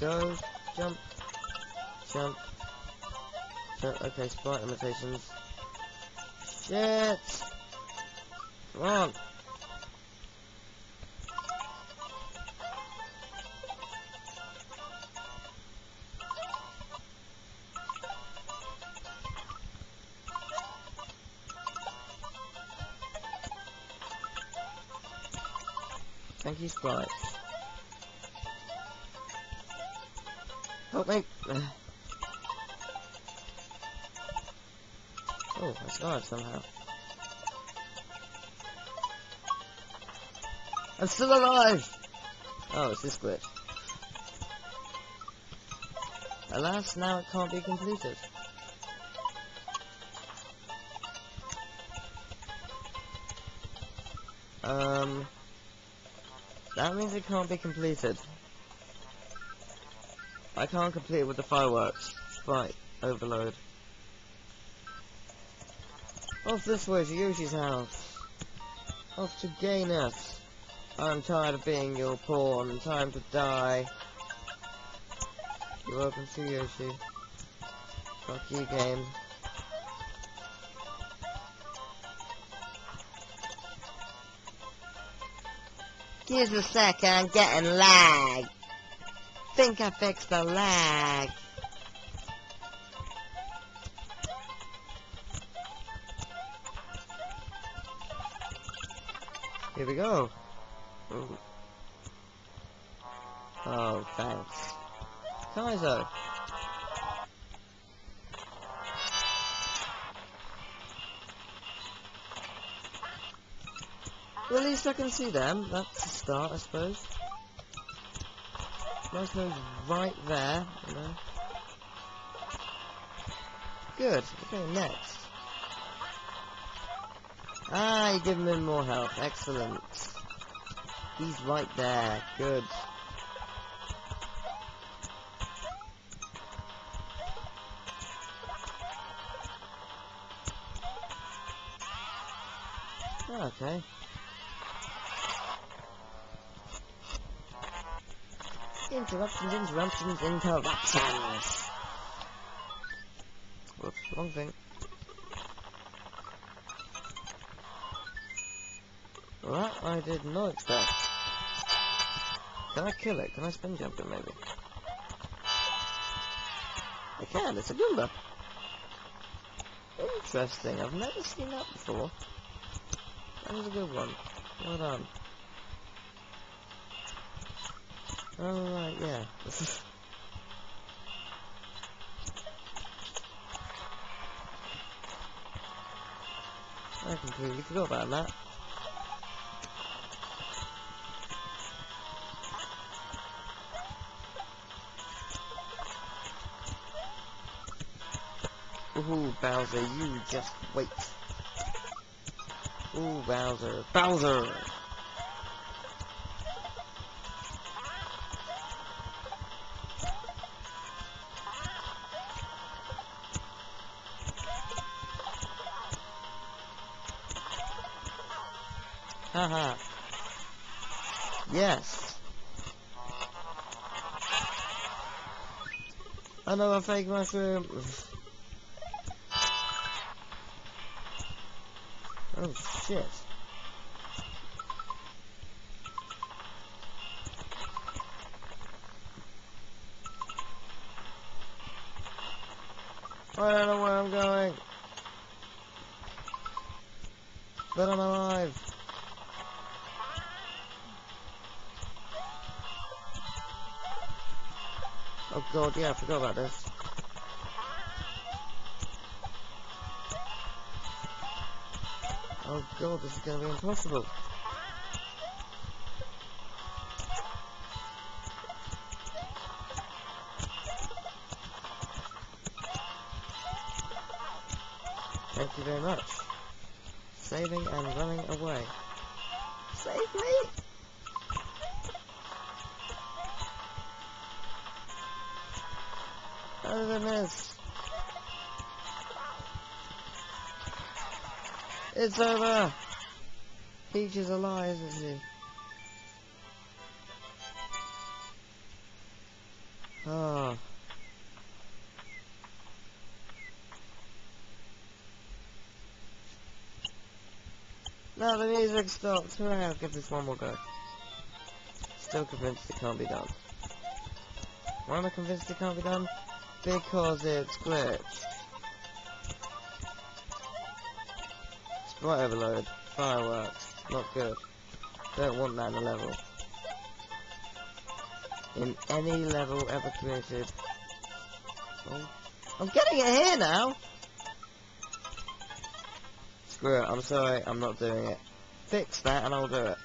Jump, jump, jump, jump. Okay, spot limitations. Shit! Come on! Thank you, Sprites. Help me! Oh, I survived somehow. I'm still alive! Oh, it's this glitch. Alas, now it can't be completed. That means it can't be completed. I can't complete it with the fireworks. Sprite overload. Off this way to Yoshi's house. Off to gayness. I'm tired of being your pawn. Time to die. You're welcome to Yoshi. Fuck you, game. Here's a second, I'm getting lag. Think I fixed the lag. Here we go. Ooh. Oh, thanks. Kaizo. Well, at least I can see them. That's a start, I suppose. Nice one's right there. You know. Good. Okay, next. Ah, you give him more health. Excellent. He's right there. Good. Oh, okay. Interruptions. Whoops, wrong thing. Well, that I did not expect. Can I kill it? Can I spin jump it, maybe? I can, it's a Goomba. Interesting, I've never seen that before. That was a good one. Well done. Oh, right, yeah. I completely forgot about that. Ooh, Bowser, you just wait. Ooh, Bowser. Bowser! Haha. Yes. Another fake mushroom. Oh shit. I don't know where I'm going. But I'm alive. Oh god, yeah, I forgot about this. Oh god, this is going to be impossible. Thank you very much. Saving and running away. Save me! Other than this, it's over. Peach is alive, isn't she? No, the music stopped. Alright, I'll give this one more go. Still convinced it can't be done. Why am I convinced it can't be done? Because it's glitched. Sprite overload. Fireworks. Not good. Don't want that in a level. In any level ever created. Oh. I'm getting it here now! Screw it, I'm sorry, I'm not doing it. Fix that and I'll do it.